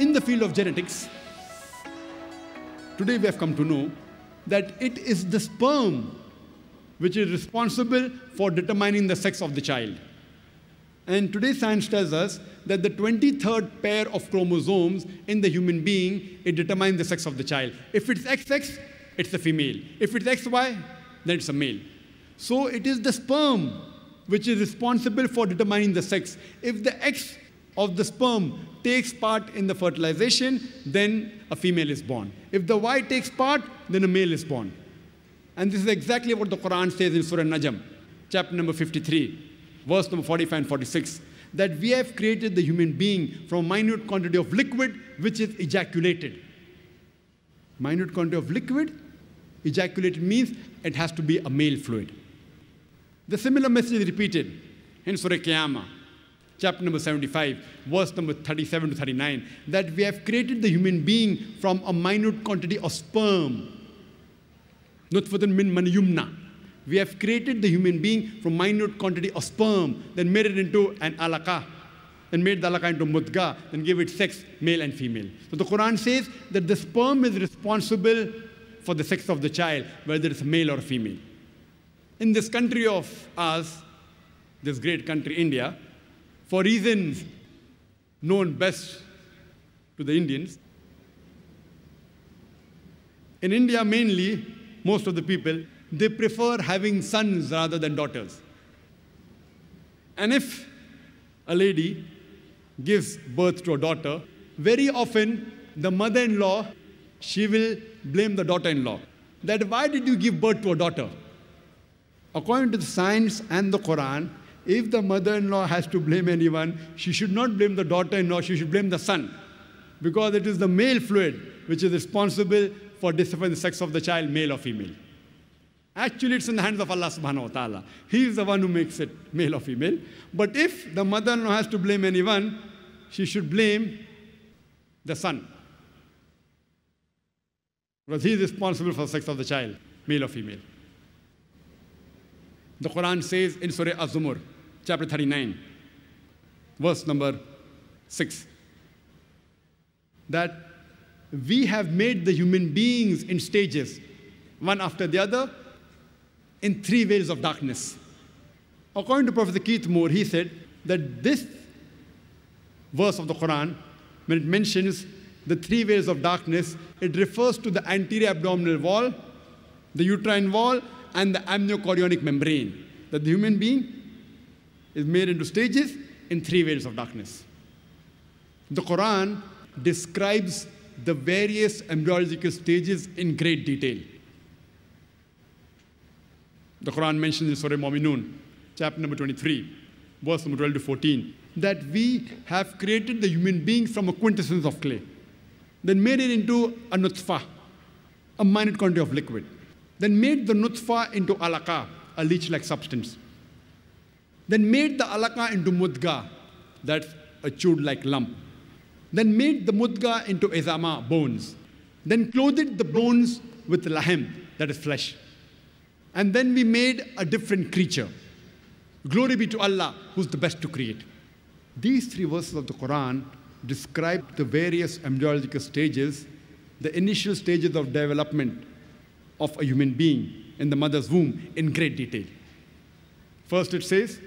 in the field of genetics, today we have come to know that it is the sperm which is responsible for determining the sex of the child. And today science tells us that the 23rd pair of chromosomes in the human being, it determines the sex of the child. If it's XX, it's a female. If it's XY, then it's a male. So it is the sperm which is responsible for determining the sex. If the X of the sperm takes part in the fertilization, then a female is born. If the Y takes part, then a male is born. And this is exactly what the Quran says in Surah Najm, chapter number 53, verse number 45 and 46, that we have created the human being from a minute quantity of liquid, which is ejaculated. Minute quantity of liquid, ejaculated means it has to be a male fluid. The similar message is repeated in Surah Qiyamah, chapter number 75, verse number 37 to 39, that we have created the human being from a minute quantity of sperm. Nutfatan min man yumna. We have created the human being from minute quantity of sperm, then made it into an alaqah, then made the alaqah into mudghah, then gave it sex, male and female. So the Quran says that the sperm is responsible for the sex of the child, whether it's male or female. In this country of ours, this great country, India, for reasons known best to the Indians, in India mainly, most of the people, they prefer having sons rather than daughters. And if a lady gives birth to a daughter, very often the mother-in-law, she will blame the daughter-in-law. That why did you give birth to a daughter? According to the science and the Quran, if the mother-in-law has to blame anyone, she should not blame the daughter-in-law, she should blame the son. Because it is the male fluid which is responsible for determining the sex of the child, male or female. Actually, it's in the hands of Allah subhanahu wa ta'ala. He is the one who makes it male or female. But if the mother-in-law has to blame anyone, she should blame the son. Because he is responsible for the sex of the child, male or female. The Quran says in Surah Az-Zumar, chapter 39, verse number 6, that we have made the human beings in stages, one after the other, in three veils of darkness. According to Professor Keith Moore, he said that this verse of the Quran, when it mentions the three veils of darkness, it refers to the anterior abdominal wall, the uterine wall, and the amniocordionic membrane, that the human being is made into stages in three veils of darkness. The Quran describes the various embryological stages in great detail. The Quran mentions in Surah Al-Mu'minun, chapter number 23, verse number 12 to 14, that we have created the human being from a quintessence of clay, then made it into a nutfah, a minute quantity of liquid, then made the nutfah into alaqah, a leech-like substance. Then made the alaqah into mudghah, that's a chewed-like lump. Then made the mudghah into izama, bones. Then clothed the bones with lahm, that is flesh. And then we made a different creature. Glory be to Allah, who's the best to create. These three verses of the Quran describe the various embryological stages, the initial stages of development of a human being in the mother's womb in great detail. First it says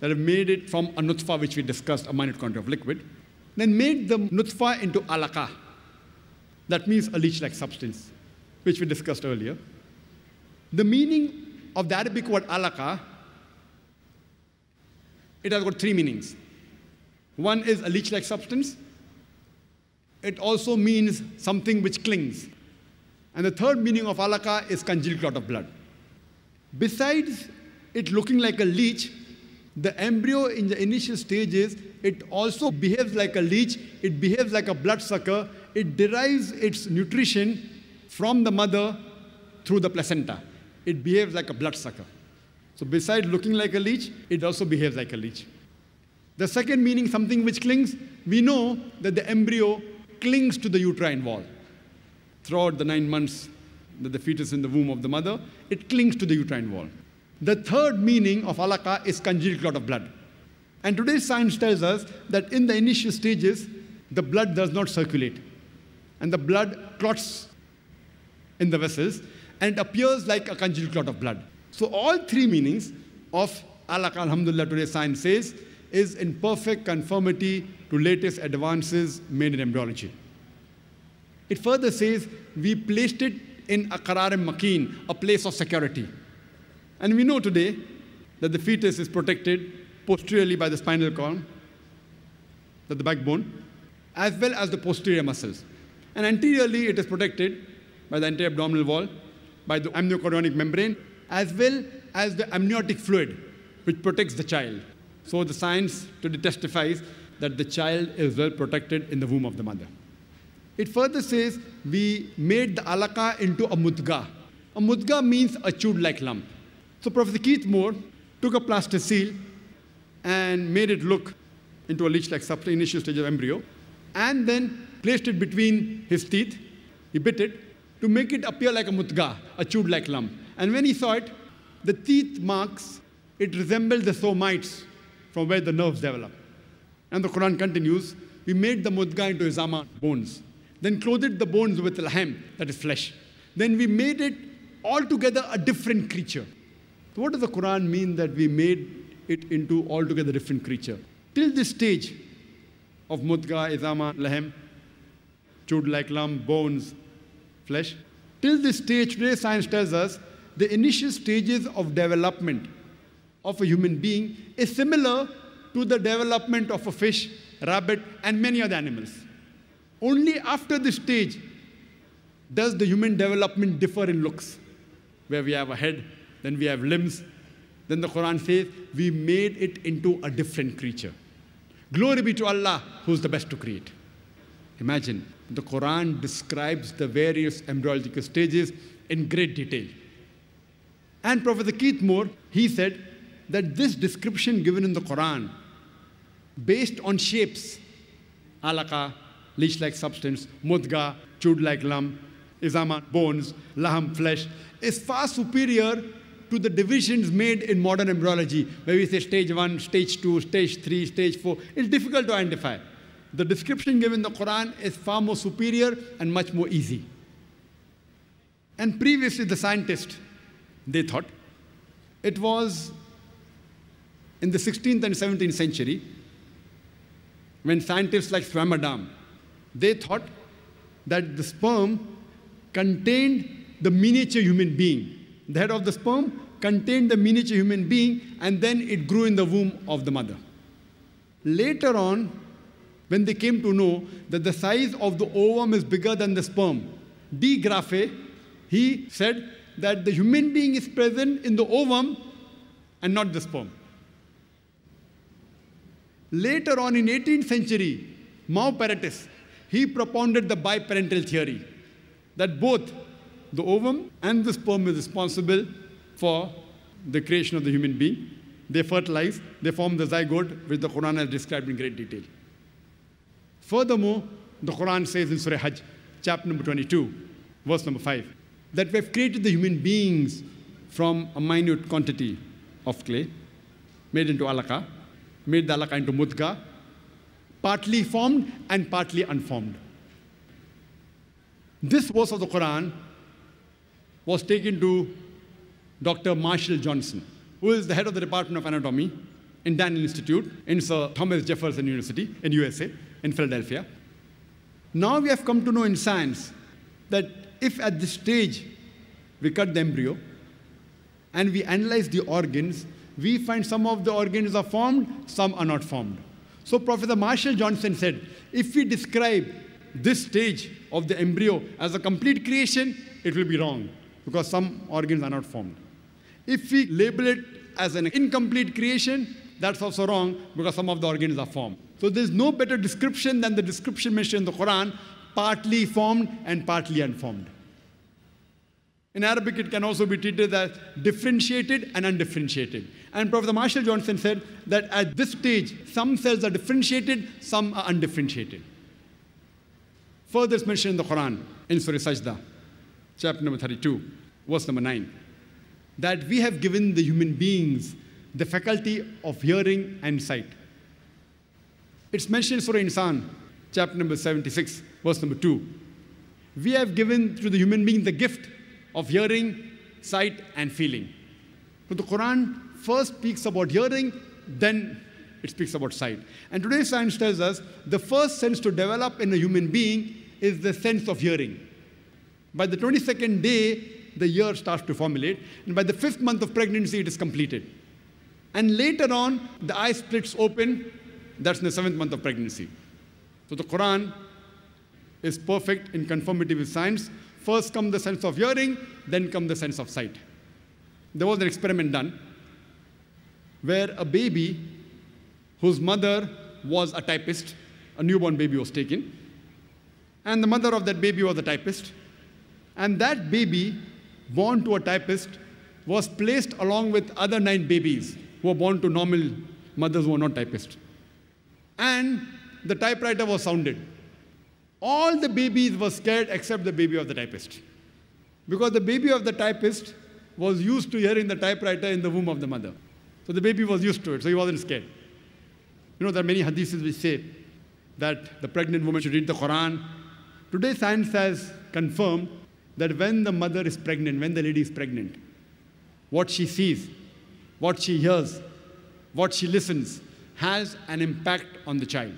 that it made it from a nutfah, which we discussed, a minute quantity of liquid, then made the nutfah into alaqah. That means a leech-like substance, which we discussed earlier. The meaning of the Arabic word alaqah, it has got three meanings. One is a leech-like substance. It also means something which clings. And the third meaning of alaqah is congealed clot of blood. Besides it looking like a leech, the embryo in the initial stages, it also behaves like a leech, it behaves like a bloodsucker, it derives its nutrition from the mother through the placenta. It behaves like a bloodsucker. So besides looking like a leech, it also behaves like a leech. The second meaning, something which clings, we know that the embryo clings to the uterine wall. Throughout the 9 months that the fetus is in the womb of the mother, it clings to the uterine wall. The third meaning of alaqah is congealed clot of blood. And today's science tells us that in the initial stages, the blood does not circulate, and the blood clots in the vessels, and it appears like a congealed clot of blood. So all three meanings of Al-Haqq, alhamdulillah, today science says, is in perfect conformity to latest advances made in embryology. It further says, we placed it in a qarar-e-maqeen, a place of security. And we know today that the fetus is protected posteriorly by the spinal column, that the backbone, as well as the posterior muscles. And anteriorly, it is protected by the anterior abdominal wall, by the amniocoronic membrane, as well as the amniotic fluid, which protects the child. So the science today testifies that the child is well protected in the womb of the mother. It further says, we made the alaka into a mudga. A mudga means a chewed-like lump. So Professor Keith Moore took a plaster seal and made it look into a leech-like substance, initial stage of embryo, and then placed it between his teeth. He bit it to make it appear like a mudga, a chewed-like lump. And when he saw it, the teeth marks, it resembled the somites from where the nerves develop. And the Quran continues, we made the mudga into izama, bones. Then clothed the bones with lahm, that is flesh. Then we made it altogether a different creature. So what does the Quran mean that we made it into altogether different creature? Till this stage of mudga, izama, lahm, chewed-like lump, bones, flesh, till this stage, today science tells us, the initial stages of development of a human being is similar to the development of a fish, rabbit, and many other animals. Only after this stage does the human development differ in looks, where we have a head, then we have limbs. Then the Quran says, we made it into a different creature. Glory be to Allah, who's the best to create. Imagine, the Quran describes the various embryological stages in great detail. And Professor Keith Moore, he said that this description given in the Quran, based on shapes, alaka, leech-like substance, mudga, chewed-like lump, izama, bones, lahm, flesh, is far superior to the divisions made in modern embryology, where we say stage 1, stage 2, stage 3, stage 4. It's difficult to identify. The description given in the Quran is far more superior and much more easy. And previously, the scientists, they thought, it was in the 16th and 17th century, when scientists like Swammerdam, they thought that the sperm contained the miniature human being. The head of the sperm contained the miniature human being, and then it grew in the womb of the mother. Later on, when they came to know that the size of the ovum is bigger than the sperm, de Graaf, he said that the human being is present in the ovum and not the sperm. Later on in 18th century, Maupertuis, he propounded the biparental theory, that both the ovum and the sperm is responsible for the creation of the human being. They fertilize, they form the zygote, which the Quran has described in great detail. Furthermore, the Quran says in Surah Hajj, chapter number 22, verse number 5, that we have created the human beings from a minute quantity of clay, made into alaka, made the alaka into mudga, partly formed and partly unformed. This verse of the Quran was taken to Dr. Marshall Johnson, who is the head of the Department of Anatomy in Daniel Institute in Sir Thomas Jefferson University in USA, in Philadelphia. Now we have come to know in science that if at this stage we cut the embryo and we analyze the organs, we find some of the organs are formed, some are not formed. So Professor Marshall Johnson said, if we describe this stage of the embryo as a complete creation, it will be wrong, because some organs are not formed. If we label it as an incomplete creation, that's also wrong, because some of the organs are formed. So there's no better description than the description mentioned in the Quran, partly formed and partly unformed. In Arabic, it can also be treated as differentiated and undifferentiated. And Professor Marshall Johnson said that at this stage, some cells are differentiated, some are undifferentiated. Further is mentioned in the Quran, in Surah Sajdah, chapter number 32, verse number 9, that we have given the human beings the faculty of hearing and sight. It's mentioned in Surah Insan, chapter number 76, verse number 2. We have given to the human being the gift of hearing, sight, and feeling. But the Quran first speaks about hearing, then it speaks about sight. And today science tells us the first sense to develop in a human being is the sense of hearing. By the 22nd day, the ear starts to formulate, and by the 5th month of pregnancy, it is completed. And later on, the eye splits open. That's in the 7th month of pregnancy. So the Quran is perfect in conformity with science. First comes the sense of hearing, then comes the sense of sight. There was an experiment done where a baby whose mother was a typist, a newborn baby was taken, and the mother of that baby was a typist, and that baby born to a typist was placed along with other 9 babies who were born to normal mothers who were not typists. And the typewriter was sounded. All the babies were scared except the baby of the typist, because the baby of the typist was used to hearing the typewriter in the womb of the mother. So the baby was used to it, so he wasn't scared. You know, there are many hadiths which say that the pregnant woman should read the Quran. Today, science has confirmed that when the mother is pregnant, when the lady is pregnant, what she sees, what she hears, what she listens has an impact on the child.